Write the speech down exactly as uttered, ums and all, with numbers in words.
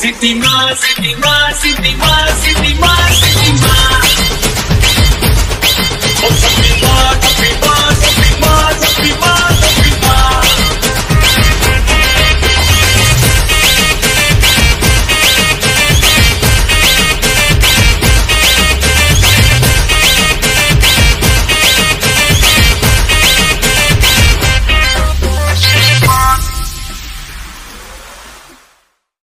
Seeti Maar, Seeti Maar, Seeti Maar, Seeti Maar, Seeti Maar, Seeti Maar, Seeti Maar, Seeti Maar.